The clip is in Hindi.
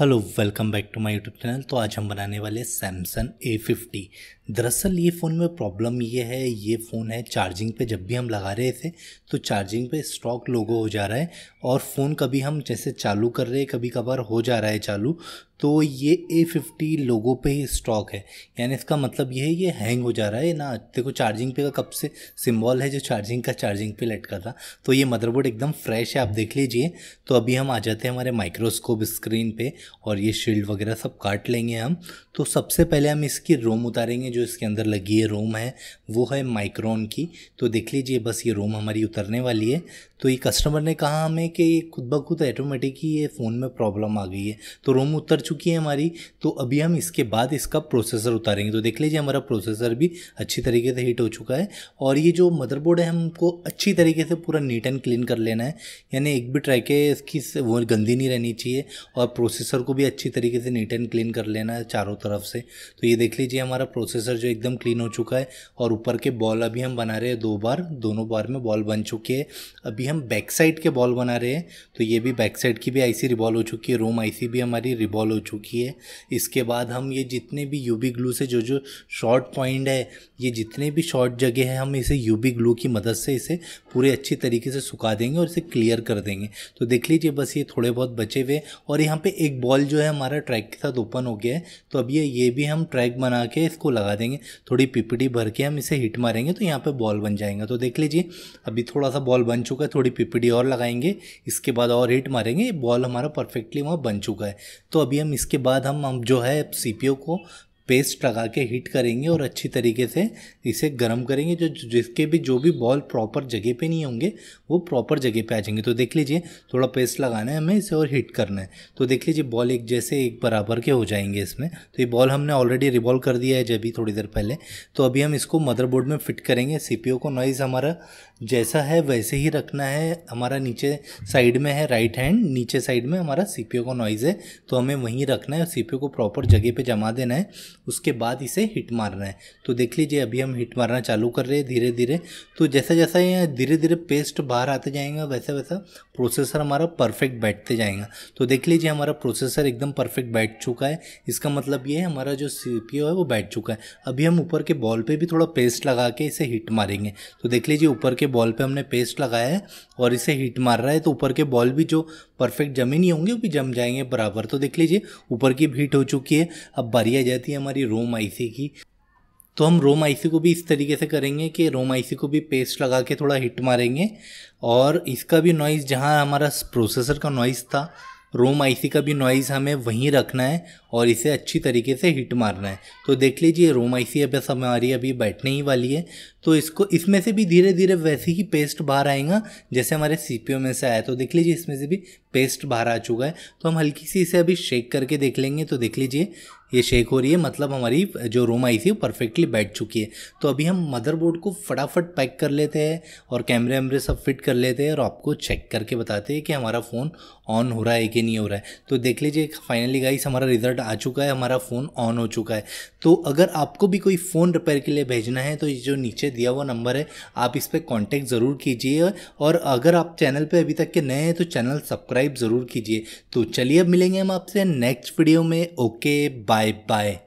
Hello welcome back to my YouTube channel. तो आज हम बनाने वाले सैमसंग A50। दरअसल ये फ़ोन में प्रॉब्लम ये है, ये फ़ोन है चार्जिंग पे जब भी हम लगा रहे थे तो चार्जिंग पे स्टॉक लोगो हो जा रहा है और फ़ोन कभी हम जैसे चालू कर रहे हैं कभी कभार हो जा रहा है चालू, तो ये A50 लोगो पे ही स्टॉक है। यानी इसका मतलब ये है ये हैंग हो जा रहा है ना। देखो चार्जिंग पे का कब से सिम्बॉल है जो चार्जिंग पे लटका था। तो ये मदरबोर्ड एकदम फ्रेश है, आप देख लीजिए। तो अभी हम आ जाते हैं हमारे माइक्रोस्कोप स्क्रीन पे और ये शील्ड वगैरह सब काट लेंगे हम। तो सबसे पहले हम इसकी रोम उतारेंगे, जो इसके अंदर लगी है रोम है वो है माइक्रोन की। तो देख लीजिए बस ये रोम हमारी उतरने वाली है। तो ये कस्टमर ने कहा हमें कि ये खुद ब खुद ऑटोमेटिक ही ये फ़ोन में प्रॉब्लम आ गई है। तो रोम उतर चुकी है हमारी। तो अभी हम इसके बाद इसका प्रोसेसर उतारेंगे। तो देख लीजिए हमारा प्रोसेसर भी अच्छी तरीके से हीट हो चुका है और ये जो मदरबोर्ड है हमको अच्छी तरीके से पूरा नीट एंड क्लीन कर लेना है। यानी एक भी ट्राई के इसकी वो गंदी नहीं रहनी चाहिए और प्रोसेसर को भी अच्छी तरीके से नीट एंड क्लीन कर लेना है चारों तरफ से। तो ये देख लीजिए हमारा प्रोसेसर जो एकदम क्लीन हो चुका है और ऊपर के बॉल अभी हम बना रहे हैं दो बार, दोनों बार में बॉल बन चुके हैं। अभी हम बैक साइड के बॉल बना रहे हैं। तो ये भी बैक साइड की भी आईसी रिबॉल हो चुकी है, रोम आईसी भी हमारी रिबॉल हो चुकी है। इसके बाद हम ये जितने भी यूवी ग्लू से जो शॉर्ट पॉइंट है, ये जितने भी शॉर्ट जगह है हम इसे यूवी ग्लू की मदद से इसे पूरे अच्छी तरीके से सुखा देंगे और इसे क्लियर कर देंगे। तो देख लीजिए बस ये थोड़े बहुत बचे हुए और यहाँ पे एक बॉल जो है हमारा ट्रैक के साथ ओपन हो गया है। तो अब ये भी हम ट्रैक बना के इसको लगा देंगे, थोड़ी पिपटी भर के हम इसे हिट मारेंगे तो यहाँ पे बॉल बन जाएगा। तो देख लीजिए अभी थोड़ा सा बॉल बन चुका है, थोड़ी पिपटी और लगाएंगे, इसके बाद और हिट मारेंगे, बॉल हमारा परफेक्टली वहाँ बन चुका है। तो अभी हम इसके बाद हम जो है CPU को पेस्ट लगा के हीट करेंगे और अच्छी तरीके से इसे गर्म करेंगे, जो जिसके भी जो भी बॉल प्रॉपर जगह पे नहीं होंगे वो प्रॉपर जगह पे आ जाएंगे। तो देख लीजिए थोड़ा पेस्ट लगाना है हमें इसे और हीट करना है। तो देख लीजिए बॉल एक जैसे एक बराबर के हो जाएंगे इसमें। तो ये बॉल हमने ऑलरेडी रिवॉल्व कर दिया है जब ही थोड़ी देर पहले। तो अभी हम इसको मदरबोर्ड में फिट करेंगे। CPU को नॉइज़ हमारा जैसा है वैसे ही रखना है। हमारा नीचे साइड में है राइट हैंड, नीचे साइड में हमारा CPU का नॉइज़ है तो हमें वहीं रखना है। CPU को प्रॉपर जगह पे जमा देना है, उसके बाद इसे हिट मारना है। तो देख लीजिए अभी हम हिट मारना चालू कर रहे हैं धीरे धीरे। तो जैसा जैसा ये धीरे धीरे पेस्ट बाहर आते जाएगा वैसा वैसा प्रोसेसर हमारा परफेक्ट बैठते जाएगा। तो देख लीजिए हमारा प्रोसेसर एकदम परफेक्ट बैठ चुका है। इसका मतलब ये है हमारा जो CPU है वो बैठ चुका है। अभी हम ऊपर के बॉल पर भी थोड़ा पेस्ट लगा के इसे हिट मारेंगे। तो देख लीजिए ऊपर के बॉल पे हमने पेस्ट लगाया है और इसे हीट मार रहा है। तो ऊपर के बॉल भी जो परफेक्ट जमे नहीं होंगे वो भी जम जाएंगे बराबर। तो देख लीजिए ऊपर की हीट हो चुकी है। अब बारी आ जाती है हमारी रोम आईसी की। तो हम रोम आईसी को भी इस तरीके से करेंगे कि रोम आईसी को भी पेस्ट लगा के थोड़ा हिट मारेंगे और इसका भी नॉइज़ जहाँ हमारा प्रोसेसर का नॉइज़ था रोम आईसी का भी नॉइज़ हमें वहीं रखना है और इसे अच्छी तरीके से हिट मारना है। तो देख लीजिए रोम आईसी अब हमारी अभी बैठने ही वाली है। तो इसको इसमें से भी धीरे धीरे वैसे ही पेस्ट बाहर आएगा जैसे हमारे CPU में से आया। तो देख लीजिए इसमें से भी पेस्ट बाहर आ चुका है। तो हम हल्की सी इसे अभी शेक करके देख लेंगे। तो देख लीजिए ये शेक हो रही है, मतलब हमारी जो रोम आईसी वो परफेक्टली बैठ चुकी है। तो अभी हम मदरबोर्ड को फटाफट पैक कर लेते हैं और कैमरे वैमरे सब फिट कर लेते हैं और आपको चेक करके बताते हैं कि हमारा फ़ोन ऑन हो रहा है कि नहीं हो रहा है। तो देख लीजिए फाइनली गाइस हमारा रिजल्ट आ चुका है, हमारा फ़ोन ऑन हो चुका है। तो अगर आपको भी कोई फ़ोन रिपेयर के लिए भेजना है तो जो नीचे दिया हुआ नंबर है आप इस पर कॉन्टैक्ट ज़रूर कीजिए और अगर आप चैनल पर अभी तक के नए हैं तो चैनल सब्सक्राइब ज़रूर कीजिए। तो चलिए अब मिलेंगे हम आपसे नेक्स्ट वीडियो में। Okay bye.